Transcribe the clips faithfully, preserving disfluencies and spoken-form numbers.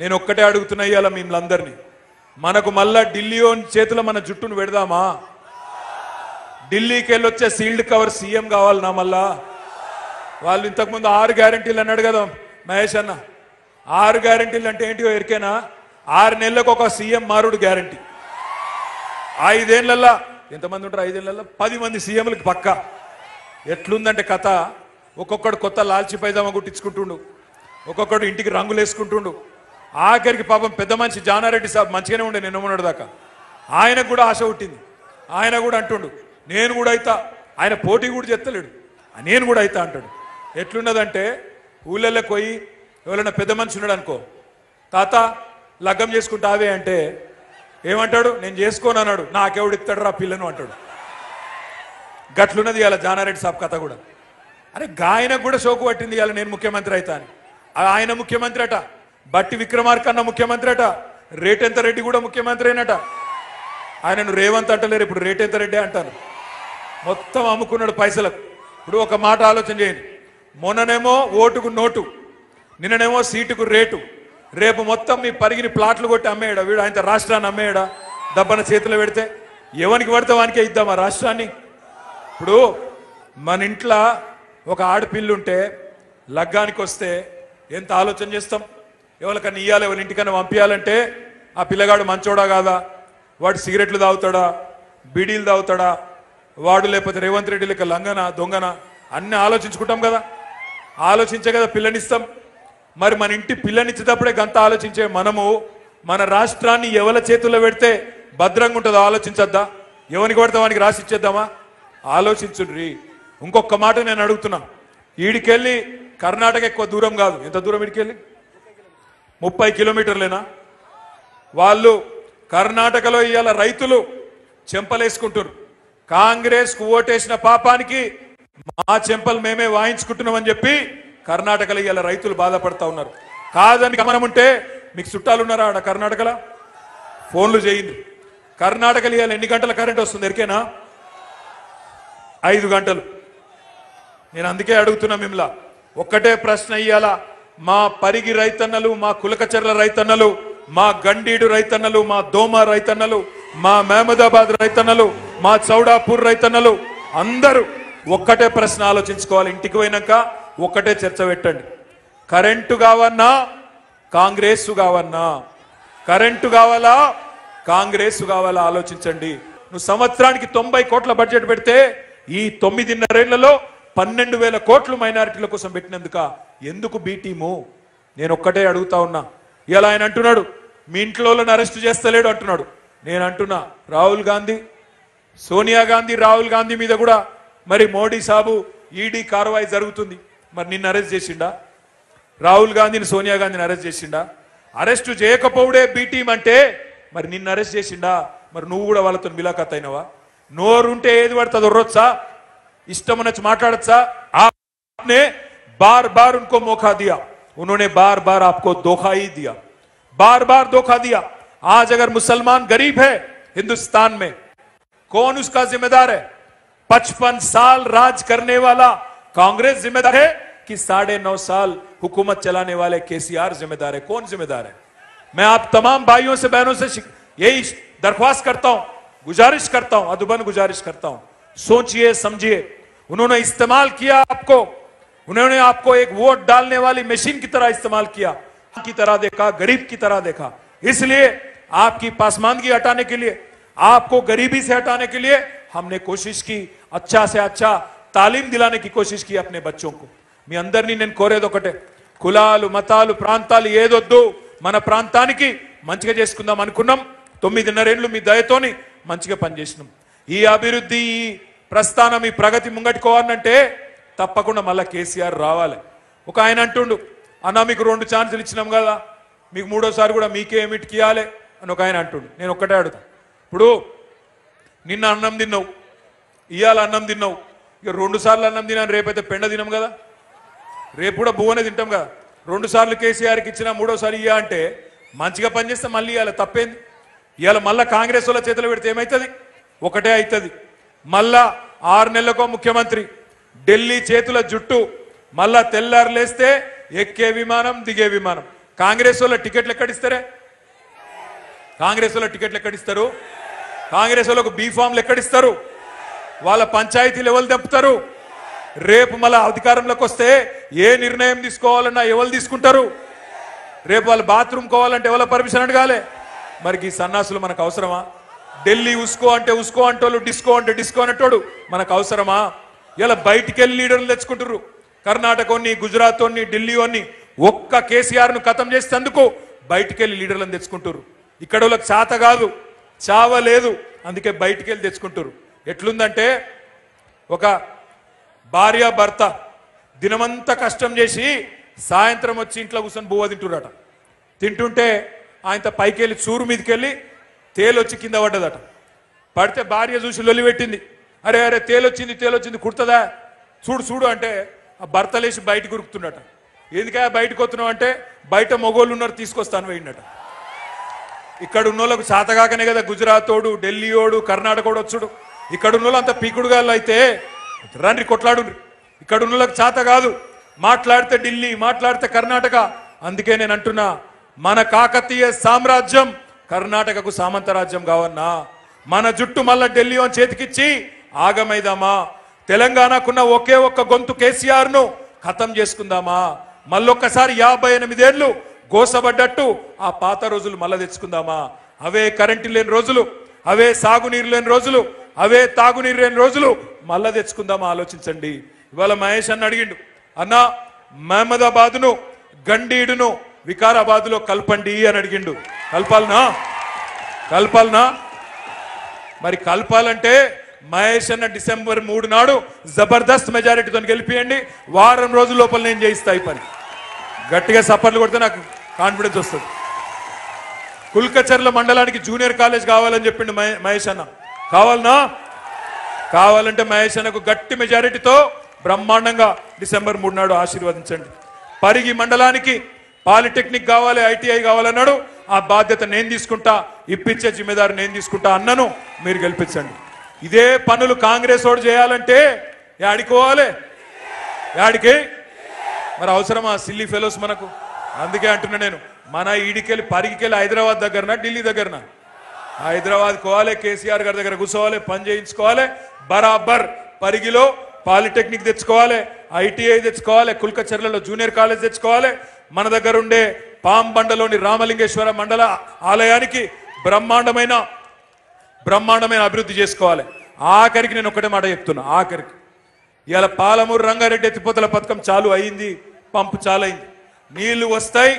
నేను ఒక్కటే అడుగుతున్నా ఇయాల మిమ్మల్ని మనకు మళ్ళా ఢిల్లీయోన్ చేతుల మన జుట్టును పెడదామా ఢిల్లీకి వెళ్ళొచ్చే సీల్డ్ కవర్ సీఎం కావాలనా మళ్ళా వాళ్ళు ఇంతకు ముందు ఆరు గ్యారెంటీలు అన్నాడు కదా మహేష్ అన్న ఆరు గ్యారెంటీలు అంటే ఏంటియో ఎరికేనా ఆరు నెలలకు ఒక సీఎం మారుడు గ్యారెంటీ ఐదేళ్లల్ల ఎంతమంది ఉంటారు ఐదేళ్లల్ల పది మంది సీఎంలకు పక్కా ఎట్లుందంటే కథ ఒక్కొక్కడు కొత్త లాల్చి పైజామా గుట్టించుకుంటుండు ఒక్కొక్కడు ఇంటికి రంగులు వేసుకుంటుండు ఆఖరికి పాపం పెద్ద మనిషి జానారెడ్డి సాబ్ మంచిగానే ఉండే నిన్న ఉన్నాడు దాకా ఆయనకు కూడా ఆశ పుట్టింది ఆయన కూడా అంటుండు నేను కూడా అయితా ఆయన పోటీ కూడా చెప్తలేడు నేను కూడా అయితా అంటాడు ఎట్లున్నదంటే ఊళ్ళల్లో పోయి ఎవరైనా పెద్ద మనిషి ఉన్నాడు అనుకో తాత లగ్గం చేసుకుంటావే అంటే ఏమంటాడు నేను చేసుకోను అన్నాడు నాకెవడు ఇస్తాడు రా పిల్లను అంటాడు గట్లున్నది ఇవాళ జానారెడ్డి సాబ్ కథ కూడా అరే ఆయనకు కూడా షోకు పట్టింది ఇవాళ నేను ముఖ్యమంత్రి అవుతా అని ఆయన ముఖ్యమంత్రి అట బట్టి విక్రమార్కన్న ముఖ్యమంత్రి అట రేటెంత రెడ్డి కూడా ముఖ్యమంత్రి అయినట ఆయనను రేవంత్ అంటలేరు ఇప్పుడు రేటెంత రెడ్డి అంటారు మొత్తం అమ్ముకున్నాడు పైసలకు ఇప్పుడు ఒక మాట ఆలోచన చేయండి మొన్ననేమో ఓటుకు నోటు నిన్ననేమో సీటుకు రేటు రేపు మొత్తం మీ పరిగిని ప్లాట్లు కొట్టి అమ్మేయడా వీడు ఆయన రాష్ట్రాన్ని అమ్మేయడా దబ్బన చేతిలో పెడితే ఎవరికి పడితే వానికే ఇద్దామా రాష్ట్రాన్ని ఇప్పుడు మన ఇంట్లో ఒక ఆడపిల్లు ఉంటే లగ్గానికి వస్తే ఎంత ఆలోచన చేస్తాం ఎవరికన్నా ఇవ్వాలి ఎవరి ఇంటికన్నా పంపించాలంటే ఆ పిల్లగాడు మంచోడా కాదా వాడు సిగరెట్లు తాగుతాడా బీడీలు తాగుతాడా వాడు లేకపోతే రేవంత్ రెడ్డి లెక్క లంగనా దొంగనా అన్నీ ఆలోచించుకుంటాం కదా ఆలోచించే కదా పిల్లనిస్తాం మరి మన ఇంటి పిల్లనిచ్చేటప్పుడే గంత ఆలోచించే మనము మన రాష్ట్రాన్ని ఎవరి చేతుల్లో పెడితే భద్రంగా ఉంటుందో ఆలోచించద్దా ఎవరికి పడితే వానికి రాసి ఇచ్చేద్దామా ఆలోచించుండ్రి ఇంకొక మాట నేను అడుగుతున్నా ఈడికెళ్ళి కర్ణాటక ఎక్కువ దూరం కాదు ఎంత దూరం ఈడికెళ్ళి ముప్పై కిలోమీటర్లేనా వాళ్ళు కర్ణాటకలో ఇవాళ రైతులు చెంపలేసుకుంటారు కాంగ్రెస్కు ఓటేసిన పాపానికి మా చెంపలు మేమే వాయించుకుంటున్నామని చెప్పి కర్ణాటకలో ఇవాళ రైతులు బాధపడతా ఉన్నారు కాదని గమనం ఉంటే మీకు చుట్టాలు ఉన్నారా ఆడ కర్ణాటకలో ఫోన్లు చేయండి కర్ణాటకలో ఇవాళ ఎన్ని గంటల కరెంట్ వస్తుంది ఎరికేనా ఐదు గంటలు నేను అందుకే అడుగుతున్నా మిమ్మల్ని ఒక్కటే ప్రశ్న ఇయ్యాల మా పరిగి రైతన్నలు మా కులకచర్ల రైతన్నలు మా గండీడు రైతన్నలు మా దోమ రైతన్నలు మా మహమదాబాద్ రైతన్నలు మా చౌడాపూర్ రైతన్నలు అందరూ ఒక్కటే ప్రశ్న ఆలోచించుకోవాలి ఇంటికి పోయినాక ఒక్కటే చర్చ పెట్టండి కరెంటు కావన్నా కాంగ్రెస్ కావన్నా కరెంటు కావాలా కాంగ్రెస్ కావాలా ఆలోచించండి నువ్వు సంవత్సరానికి తొంభై కోట్ల బడ్జెట్ పెడితే ఈ తొమ్మిదిన్నరేళ్లలో పన్నెండు వేల కోట్లు మైనారిటీల కోసం పెట్టినందుక ఎందుకు బీటీము నేను ఒక్కటే అడుగుతా ఉన్నా ఇలా ఆయన అంటున్నాడు మీ ఇంట్లో అరెస్ట్ చేస్తలేడు అంటున్నాడు నేను అంటున్నా రాహుల్ గాంధీ సోనియా గాంధీ రాహుల్ గాంధీ మీద కూడా మరి మోడీ సాబు ఈడీ కార్వాయి జరుగుతుంది మరి నిన్ను అరెస్ట్ చేసిండా రాహుల్ గాంధీని సోనియా గాంధీని అరెస్ట్ చేసిండా అరెస్టు చేయకపోవడే బీటీం అంటే మరి నిన్ను అరెస్ట్ చేసిండా మరి నువ్వు కూడా వాళ్ళతో మిలాఖత్ అయినవా నోరుంటే ఏది పడుతుంది ఒర్రొచ్చా इष्ट माटाड़ा आपने बार बार उनको मौका दिया उन्होंने बार बार आपको धोखा ही दिया बार बार धोखा दिया आज अगर मुसलमान गरीब है हिंदुस्तान में कौन उसका जिम्मेदार है पचपन साल राज करने वाला कांग्रेस जिम्मेदार है कि साढ़े नौ साल हुकूमत चलाने वाले केसीआर जिम्मेदार है कौन जिम्मेदार है मैं आप तमाम भाइयों से बहनों से यही दरख्वास्त करता हूं गुजारिश करता हूं अदबन गुजारिश करता हूं सोचिए समझिए उन्होंने इस्तेमाल किया आपको उन्होंने आपको एक वोट डालने वाली मशीन की तरह इस्तेमाल किया की तरह देखा गरीब की तरह देखा इसलिए आपकी पासमानगी हटाने के लिए आपको गरीबी से हटाने के लिए हमने कोशिश की अच्छा से अच्छा तालीम दिलाने की कोशिश की अपने बच्चों को मी अंदर నేను కోరేదొకటే కులాలు మతాలు ప్రాంతాలు ఏదొద్దు మన ప్రాంతానికి మంచిగా చేసుకుందాం అనుకున్నాం తొమ్మిదిన్నర ఏళ్లు మీ దయతోని మంచిగా పని చేస్తున్నాం ఈ అభివృద్ధి ప్రస్థానం ఈ ప్రగతి ముంగట్టుకోవాలంటే తప్పకుండా మళ్ళీ కేసీఆర్ రావాలి ఒక ఆయన అంటుండు అన్న మీకు రెండు ఛాన్సులు ఇచ్చినాం కదా మీకు మూడోసారి కూడా మీకే ఏమిటికి ఇవ్వాలి అని ఒక ఆయన అంటుండు నేను ఒక్కటే అడుగుతా ఇప్పుడు నిన్న అన్నం తిన్నావు ఇవాళ అన్నం తిన్నావు ఇక రెండు సార్లు అన్నం తిన్నాను రేపైతే పెండ తినం కదా రేపు కూడా భువనే తింటాం కదా రెండు సార్లు కేసీఆర్కి ఇచ్చినా మూడోసారి ఇయ్యా అంటే మంచిగా పనిచేస్తే మళ్ళీ ఇవ్వాలి తప్పేంది ఇవాళ మళ్ళీ కాంగ్రెస్ వాళ్ళ చేతిలో పెడితే ఏమవుతుంది ఒకటే అవుతుంది మళ్ళా ఆరు నెలలకో ముఖ్యమంత్రి ఢిల్లీ చేతుల జుట్టు మళ్ళా తెల్లారు లేస్తే ఎక్కే విమానం దిగే విమానం కాంగ్రెస్ వాళ్ళ టికెట్లు ఎక్కడ ఇస్తారే? కాంగ్రెస్ వాళ్ళ టికెట్లు ఎక్కడ ఇస్తారు? కాంగ్రెస్ వాళ్ళకు బి ఫామ్లు ఎక్కడ ఇస్తారు? వాళ్ళ పంచాయతీలు ఎవరు దెప్పుతారు? రేపు మళ్ళీ అధికారంలోకి వస్తే ఏ నిర్ణయం తీసుకోవాలన్నా ఎవరు తీసుకుంటారు? రేపు వాళ్ళు బాత్రూమ్ కోవాలంటే ఎవరు పర్మిషన్ అడగాలి? మరికి ఈ సన్నాసులు మనకు అవసరమా? ఢిల్లీ ఉసుకో అంటే ఉసుకో అంటోళ్ళు, డిస్కో అంటే డిస్కో అనేటోడు మనకు అవసరమా? ఇలా బయటికి వెళ్ళి లీడర్లు తెచ్చుకుంటారు. కర్ణాటకని, గుజరాత్ అని, ఢిల్లీ అని ఒక్క కేసీఆర్ను ఖతం చేసేందుకు బయటికి వెళ్ళి లీడర్లను తెచ్చుకుంటారు. ఇక్కడ వాళ్ళకి చాత కాదు, చావ లేదు, అందుకే బయటికి వెళ్ళి తెచ్చుకుంటారు. ఎట్లుందంటే ఒక భార్య భర్త దినమంతా కష్టం చేసి సాయంత్రం వచ్చి ఇంట్లో కూర్చొని బువ్వ తింటున్నారట. తింటుంటే ఆయనతో పైకి వెళ్ళి చూరు మీదకి వెళ్ళి తేలొచ్చి కింద పడ్డదట. పడితే భార్య చూసి లొలిపెట్టింది, అరే అరే తేలొచ్చింది తేలొచ్చింది కుడుతుందా చూడు చూడు అంటే ఆ భర్త లేచి బయటకు ఉరుకుతుండట. ఎందుకే బయటకు వస్తున్నావు అంటే బయట మొగోళ్ళు ఉన్నారు తీసుకొస్తాను వేయండట. ఇక్కడ ఉన్నోళ్ళకు చాతగాకనే కదా గుజరాతోడు, ఢిల్లీయోడు, కర్ణాటకోడు వచ్చుడు. ఇక్కడ ఉన్నోళ్ళు అంత పీకుడుగాళ్ళు అయితే రండి కొట్లాడు. ఇక్కడ ఉన్నోళ్ళకి చాత కాదు, మాట్లాడితే ఢిల్లీ, మాట్లాడితే కర్ణాటక. అందుకే నేను అంటున్నా మన కాకతీయ సామ్రాజ్యం కర్ణాటకకు సామంతరాజ్యం కావన్నా మన జుట్టు మళ్ళా ఢిల్లీ అని చేతికిచ్చి ఆగమైదామా? తెలంగాణకున్న ఒకే ఒక్క గొంతు కేసీఆర్ను ఖతం చేసుకుందామా? మళ్ళొక్కసారి యాభై ఎనిమిదేళ్లు గోసబడ్డట్టు ఆ పాత రోజులు మళ్ళా తెచ్చుకుందామా? అవే కరెంటు లేని రోజులు, అవే సాగునీరు లేని రోజులు, అవే తాగునీరు లేని రోజులు మళ్ళా తెచ్చుకుందామా? ఆలోచించండి. ఇవాళ మహేష్ అన్న అడిగిండు, అన్న మహమ్మదాబాద్ను గండీడును వికారాబాద్లో కలపండి అని అడిగిండు. కలపాలనా? కలపాలనా? మరి కలపాలంటే మహేష్ అన్న డిసెంబర్ మూడు నాడు జబర్దస్త్ మెజారిటీతో గెలిపియండి. వారం రోజుల లోపల నేను చేయిస్తా ఈ పని. గట్టిగా సపర్లు కొడితే నాకు కాన్ఫిడెన్స్ వస్తుంది. కుల్కచర్ల మండలానికి జూనియర్ కాలేజ్ కావాలని చెప్పిండు మహేష్ అన్న. కావాలనా? కావాలంటే మహేష్ అన్నకు గట్టి మెజారిటీతో బ్రహ్మాండంగా డిసెంబర్ మూడు నాడు ఆశీర్వదించండి. పరిగి మండలానికి పాలిటెక్నిక్ కావాలి, ఐటీఐ కావాలన్నాడు. ఆ బాధ్యత నేను తీసుకుంటా, ఇప్పించే జిమ్మేదారు నేను తీసుకుంటా. అన్నను మీరు గెలిపించండి. ఇదే పనులు కాంగ్రెస్ వాడు చేయాలంటే యాడికోవాలి? యాడికి? మరి అవసరమా సిల్లీ ఫెలోస్ మనకు? అందుకే అంటున్నా నేను, మన ఈడికెళ్ళి పరిగికెళ్ళి హైదరాబాద్ దగ్గరనా ఢిల్లీ దగ్గరనా? హైదరాబాద్ కోవాలి, కేసీఆర్ గారి దగ్గర కూర్చోవాలి, పని చేయించుకోవాలి. బరాబర్ పరిగిలో పాలిటెక్నిక్ తెచ్చుకోవాలి, ఐటీఐ తెచ్చుకోవాలి, కుల్కచర్లలో జూనియర్ కాలేజ్ తెచ్చుకోవాలి. మన దగ్గర ఉండే పాంబండలోని రామలింగేశ్వర మండల ఆలయానికి బ్రహ్మాండమైన బ్రహ్మాండమైన అభివృద్ధి చేసుకోవాలి. ఆఖరికి నేను ఒకటే మాట చెప్తున్నా, ఆఖరికి ఇవాళ పాలమూరు రంగారెడ్డి ఎత్తిపోతల పథకం చాలు అయింది, పంపు చాలైంది, నీళ్లు వస్తాయి.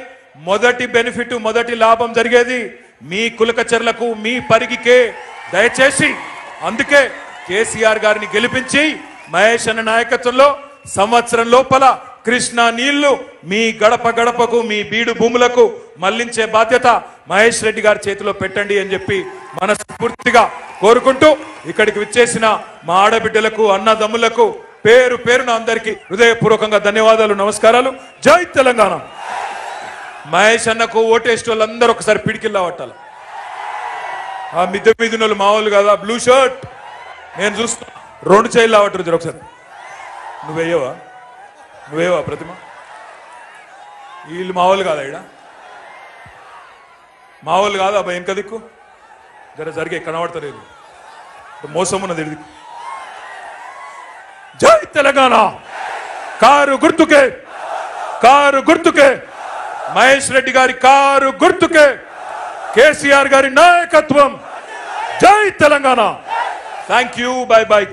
మొదటి బెనిఫిట్, మొదటి లాభం జరిగేది మీ కులకచర్లకు, మీ పరిగికే. దయచేసి అందుకే కేసీఆర్ గారిని గెలిపించి మహేష్ అన్న నాయకత్వంలో సంవత్సరం లోపల కృష్ణా నీళ్లు మీ గడప గడపకు, మీ బీడు భూములకు మళ్లించే బాధ్యత మహేష్ రెడ్డి గారి చేతిలో పెట్టండి అని చెప్పి మనస్ఫూర్తిగా కోరుకుంటూ ఇక్కడికి విచ్చేసిన మా ఆడబిడ్డలకు, అన్నదమ్ములకు పేరు పేరున అందరికీ హృదయపూర్వకంగా ధన్యవాదాలు, నమస్కారాలు. జై తెలంగాణ. మహేష్ అన్నకు ఓటేస్ట్ వాళ్ళందరూ ఒకసారి పిడికిల్లా పట్టాలి. ఆ మిద్దె మీదున్నోళ్ళు మామూలు కదా, బ్లూ షర్ట్ నేను చూస్తా రెండు చేయిల్లా పట్టురు ఒకసారి. నువ్వేయవా? నువ్వేవా ప్రతిమ? వీళ్ళు మావోలు కాదా? ఈడ మావోలు కాదా? అబ్బాయి వెనక దిక్కు జర జరిగే కనబడతలేదు, మోసం ఉన్నది దిక్కు. జై తెలంగాణ. కారు గుర్తుకే, కారు గుర్తుకే, మహేష్ రెడ్డి గారి కారు గుర్తుకే, కేసీఆర్ గారి నాయకత్వం. జై Telangana. Thank you. Bye by.